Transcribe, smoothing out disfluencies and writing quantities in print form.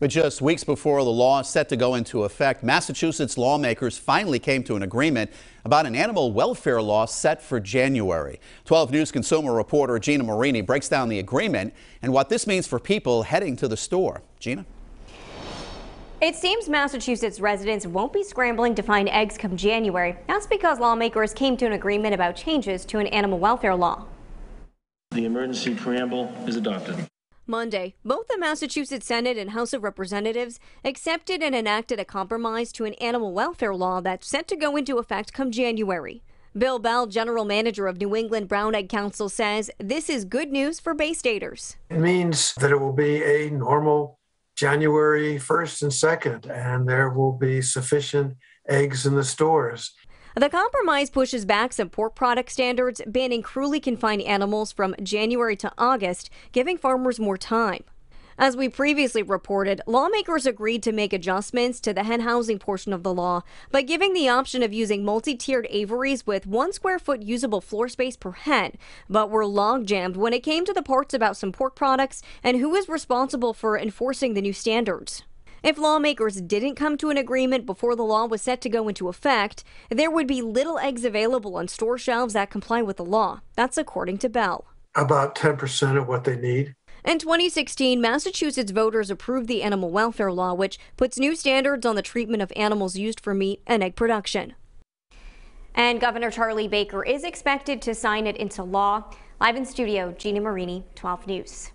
But just weeks before the law set to go into effect, Massachusetts lawmakers finally came to an agreement about an animal welfare law set for January. 12 News consumer reporter Gina Marini breaks down the agreement and what this means for people heading to the store. Gina? It seems Massachusetts residents won't be scrambling to find eggs come January. That's because lawmakers came to an agreement about changes to an animal welfare law. The emergency preamble is adopted. Monday, both the Massachusetts Senate and House of Representatives accepted and enacted a compromise to an animal welfare law that's set to go into effect come January. Bill Bell, general manager of New England Brown Egg Council, says this is good news for Bay Staters. It means that it will be a normal January 1st and 2nd, and there will be sufficient eggs in the stores. The compromise pushes back some pork product standards, banning cruelly confined animals from January to August, giving farmers more time. As we previously reported, lawmakers agreed to make adjustments to the hen housing portion of the law by giving the option of using multi-tiered aviaries with 1 square foot usable floor space per hen, but were log-jammed when it came to the parts about some pork products and who is responsible for enforcing the new standards. If lawmakers didn't come to an agreement before the law was set to go into effect, there would be little eggs available on store shelves that comply with the law. That's according to Bell. About 10% of what they need. In 2016, Massachusetts voters approved the animal welfare law, which puts new standards on the treatment of animals used for meat and egg production. And Governor Charlie Baker is expected to sign it into law. Live in studio, Gina Marini, 12 News.